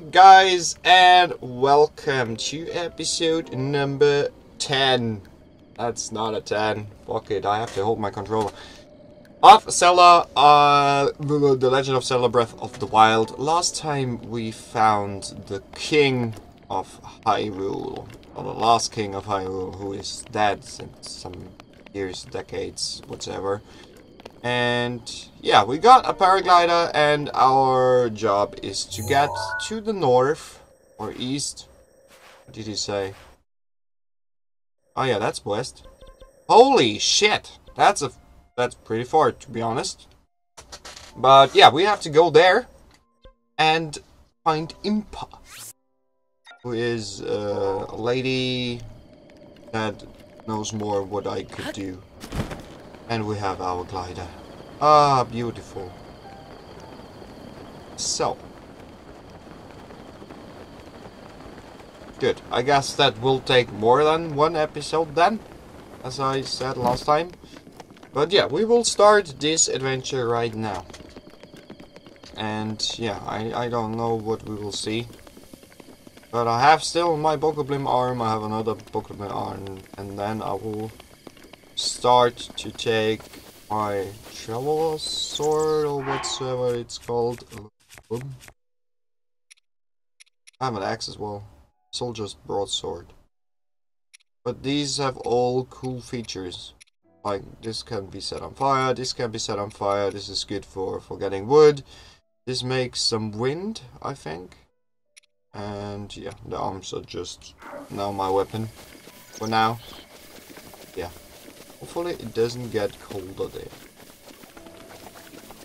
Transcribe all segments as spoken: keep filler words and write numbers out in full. Hey guys, and welcome to episode number ten. That's not a ten. Fuck it, I have to hold my controller. Of Zelda, uh, The Legend of Zelda: Breath of the Wild. Last time we found the king of Hyrule, or the last king of Hyrule, who is dead since some years, decades, whatever. And yeah, we got a paraglider, and our job is to get to the north or east. What did he say? Oh yeah, that's west. Holy shit, that's a that's pretty far, to be honest. But yeah, we have to go there and find Impa, who is uh, a lady that knows more what I could do. And we have our glider. Ah, beautiful. So. Good. I guess that will take more than one episode then. As I said last time. But yeah, we will start this adventure right now. And yeah, I, I don't know what we will see. But I have still my Bokoblin arm. I have another Bokoblin arm. And then I will start to take my travel sword or whatsoever it's called. Boom. I have an axe as well. Soldier's broadsword. But these have all cool features. Like this can be set on fire, this can be set on fire, this is good for, for getting wood. This makes some wind, I think. And yeah, the arms are just now my weapon. For now. Yeah. Hopefully it doesn't get colder there.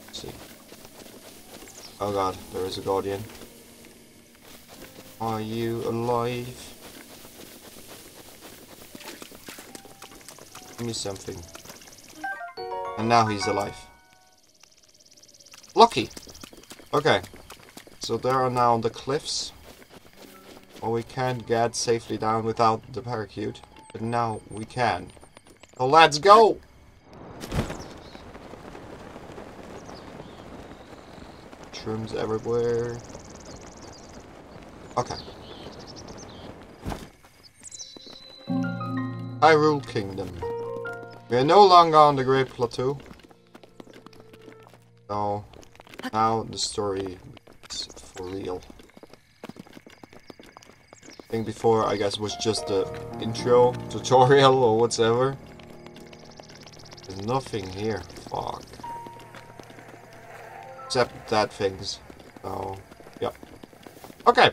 Let's see. Oh god, there is a guardian. Are you alive? Give me something. And now he's alive. Lucky! Okay. So there are now the cliffs. Well, we can't get safely down without the parachute. But now we can. Oh, let's go! Shrooms everywhere. Okay. Hyrule Kingdom. We are no longer on the Great Plateau. So, now the story is for real. I think before, I guess, was just the intro, tutorial, or whatever. There's nothing here, fuck. Except that things. So, yep. Okay!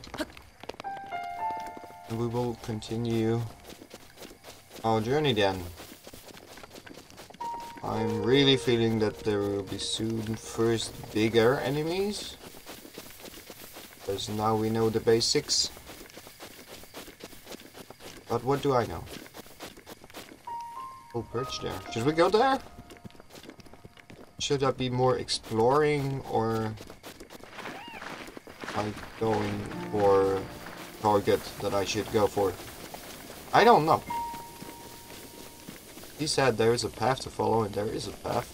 And we will continue our journey then. I'm really feeling that there will be soon first bigger enemies. Because now we know the basics. But what do I know? Oh, perch there. Should we go there? Should I be more exploring or like going for target that I should go for? I don't know. He said there is a path to follow, and there is a path.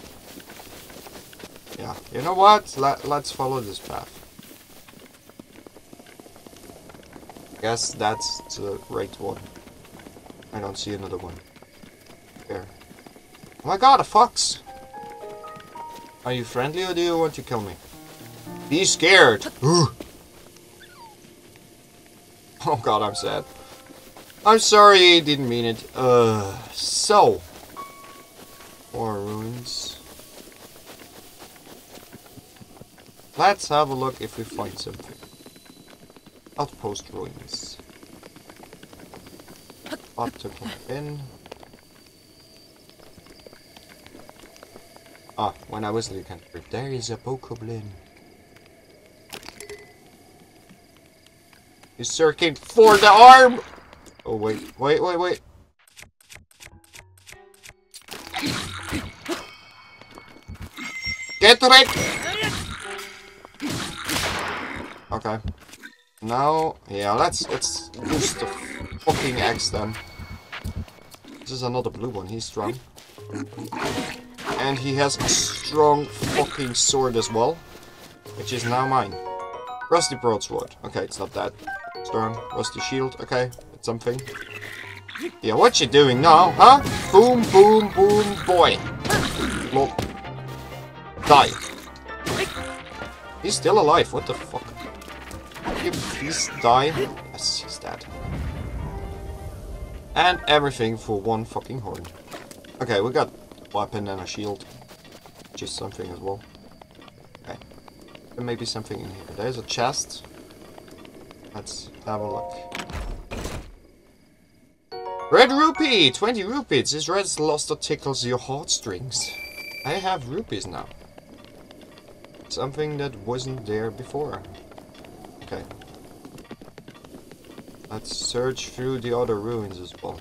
Yeah, you know what? Let, let's follow this path. I guess that's the right one. I don't see another one. Here. Oh my god, a fox! Are you friendly or do you want to kill me? Be scared! Ooh. Oh god, I'm sad. I'm sorry, didn't mean it. Uh, so. More ruins. Let's have a look if we find something. Outpost ruins. Optical in. Ah, when I was looking, there is a Bokoblin. He's searching for the arm! Oh, wait, wait, wait, wait. Get right! Okay. Now, yeah, let's, let's use the fucking axe then. This is another blue one, he's strong. And he has a strong fucking sword as well, which is now mine. Rusty broadsword. Okay, it's not that. Stone. Rusty shield. Okay, it's something. Yeah, what you doing now, huh? Boom, boom, boom, boy. Block. Die. He's still alive. What the fuck? Can you please die? Yes, he's dead. And everything for one fucking horn. Okay, we got a weapon and a shield. Just something as well. Okay. There may be something in here. There's a chest. Let's have a look. Red rupee! twenty rupees! This red luster tickles your heartstrings. I have rupees now. Something that wasn't there before. Okay. Let's search through the other ruins as well.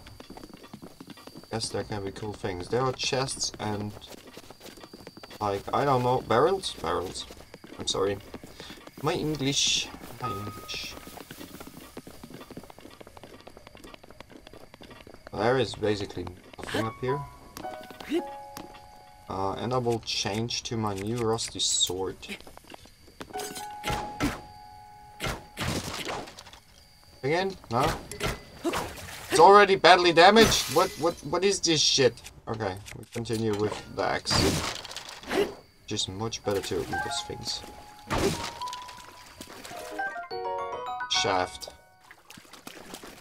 Guess there can be cool things. There are chests and... like, I don't know, barrels? Barrels. I'm sorry. My English. My English. There is basically nothing up here. Uh, and I will change to my new rusty sword. Again? No? It's already badly damaged? What, what, what is this shit? Okay, we continue with the axe. Which is much better to open those things. Shaft.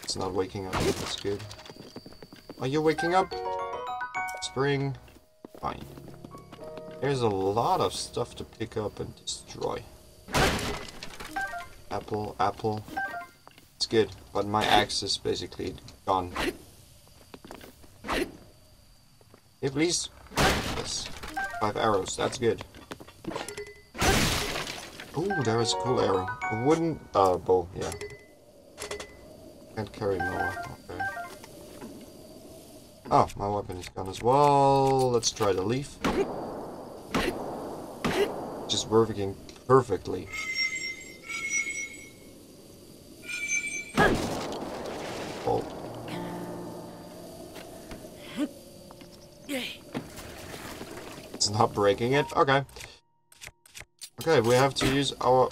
It's not waking up, that's good. Are you waking up? Spring. Fine. There's a lot of stuff to pick up and destroy. Apple, apple. It's good, but my axe is basically gone. Hey, please. Yes. Five arrows, that's good. Ooh, there is a cool arrow. A wooden uh, bow, yeah. Can't carry more. Okay. Oh, my weapon is gone as well. Let's try the leaf. Just working perfectly. Oh. It's not breaking it. Okay. Okay, we have to use our...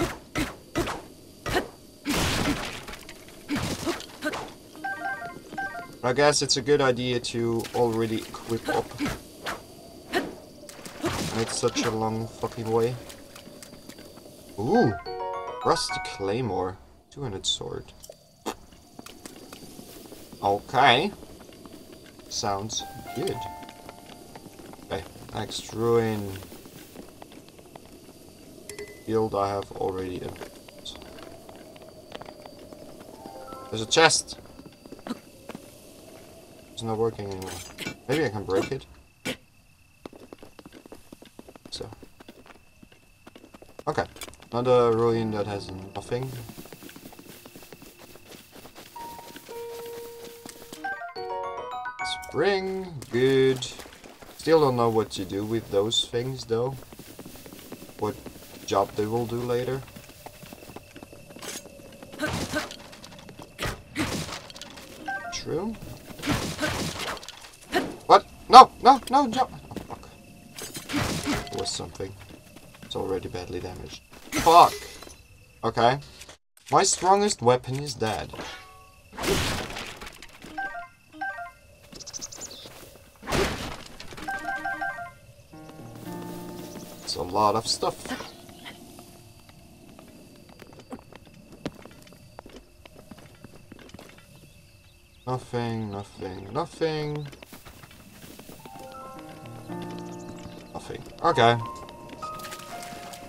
I guess it's a good idea to already equip up. And it's such a long fucking way. Ooh! Rusty claymore. two hundred sword. Okay. Sounds good. Okay, axe ruin. Shield I have already equipped. There's a chest! It's not working anymore. Maybe I can break it. So. Okay. Another ruin that has nothing. Spring. Good. Still don't know what to do with those things though. What job they will do later. True. What? No, no, no, no! Oh, fuck. There was something. It's already badly damaged. Fuck! Okay. My strongest weapon is dead. It's a lot of stuff. Nothing, nothing, nothing. Nothing. Okay.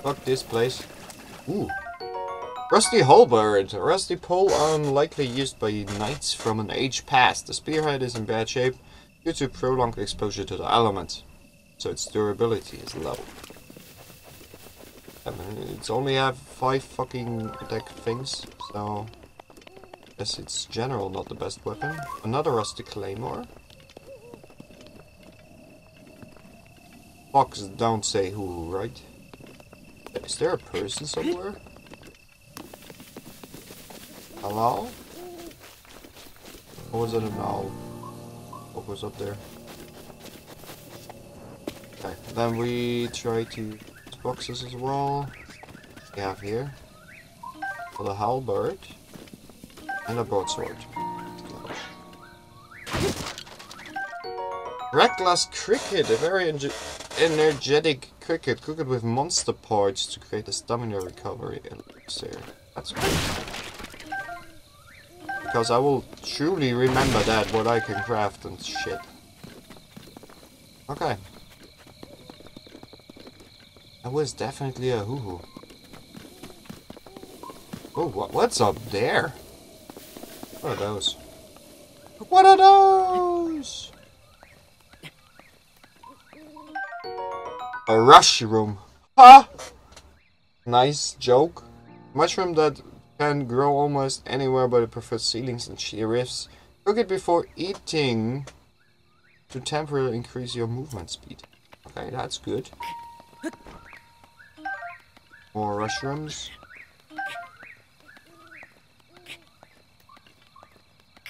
Fuck this place. Ooh. Rusty halberd. A rusty pole unlikely used by knights from an age past. The spearhead is in bad shape due to prolonged exposure to the element. So its durability is low. I mean, it's only have five fucking attack things, so... Yes, it's general not the best weapon. Another rusty claymore. Foxes don't say who, right? Is there a person somewhere? Hello? Or was it an owl? What was up there? Okay, then we try to boxes as well. What do we have here? for the halberd and a broadsword. Reckless Cricket, a very energetic cricket. Cook it with monster parts to create a stamina recovery elixir. That's cool. Because I will truly remember that, what I can craft and shit. Okay. That was definitely a hoo-hoo. Oh, wh what's up there? What are those? What are those? A mushroom. Ha! Huh? Nice joke. Mushroom that can grow almost anywhere, but it prefers ceilings and sheer rifts. Cook it before eating to temporarily increase your movement speed. Okay, that's good. More mushrooms.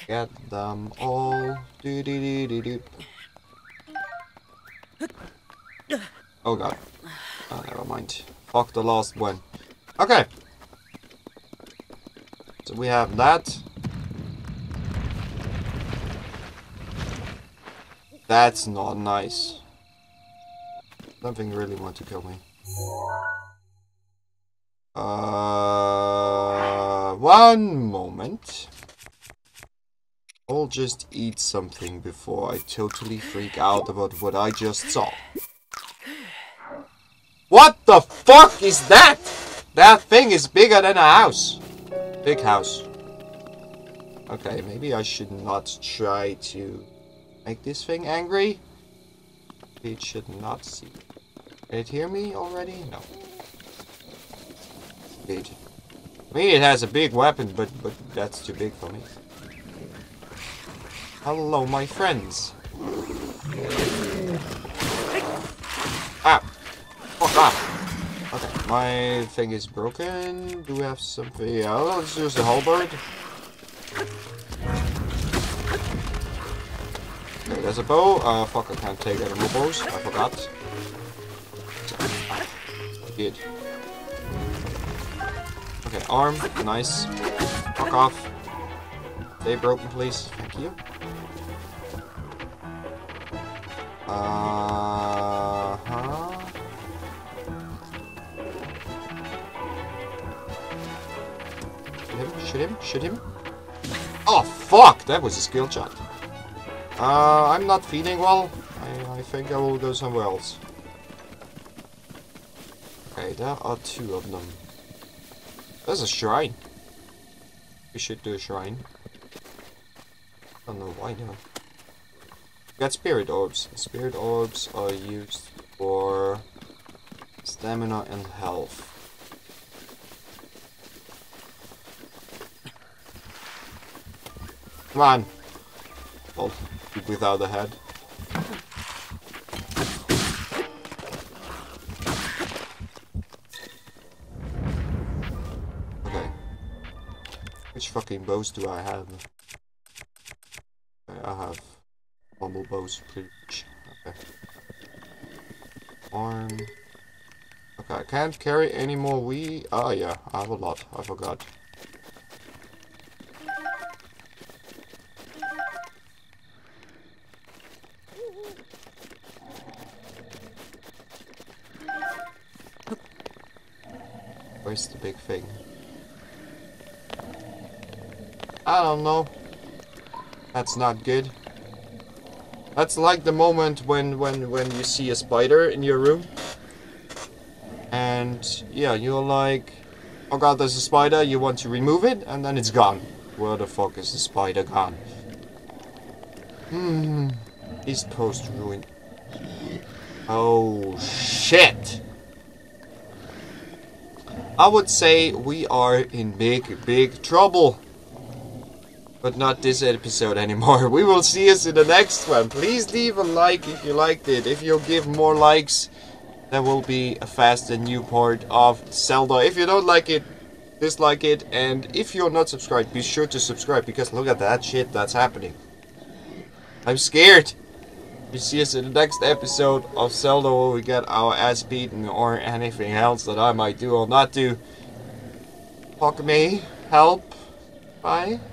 Get them all. Do do do do do. Oh god. Oh, never mind. Fuck the last one. Okay. So we have that. That's not nice. Something really want to kill me. Uh, one moment. I'll just eat something before I totally freak out about what I just saw. What the fuck is that? That thing is bigger than a house. Big house. Okay, maybe I should not try to make this thing angry. It should not see. Did it hear me already? No. It. I mean, it has a big weapon, but, but that's too big for me. Hello, my friends. Ah. Ah. Okay, my thing is broken. Do we have something? Yeah, let's use the halberd. Okay, there's a bow. Uh, fuck, I can't take any more bows. I forgot. Ah, I did. Okay, arm. Nice. Fuck off. Stay broken, please. Thank you. Uh huh. Shoot him, shoot him. Oh, fuck! That was a skill shot. Uh, I'm not feeling well. I, I think I will go somewhere else. Okay, there are two of them. There's a shrine. We should do a shrine. I don't know why now. We got spirit orbs. Spirit orbs are used for stamina and health. Come on! Oh, without a head. Okay. Which fucking bows do I have? Okay, I have bumble bows, please. Okay. Arm. Okay, I can't carry any more wee. Oh yeah, I have a lot. I forgot. Where's the big thing? I don't know. That's not good. That's like the moment when when when you see a spider in your room, and yeah, you're like, oh god, there's a spider. You want to remove it, and then it's gone. Where the fuck is the spider gone? Hmm. East Coast ruined. Oh shit. I would say we are in big, big trouble. But not this episode anymore. We will see us in the next one. Please leave a like if you liked it. If you'll give more likes, there will be a fast and new part of Zelda. If you don't like it, dislike it. And if you're not subscribed, be sure to subscribe. Because look at that shit that's happening. I'm scared. You see us in the next episode of Zelda where we get our ass beaten or anything else that I might do or not do. Fuck me. Help. Bye.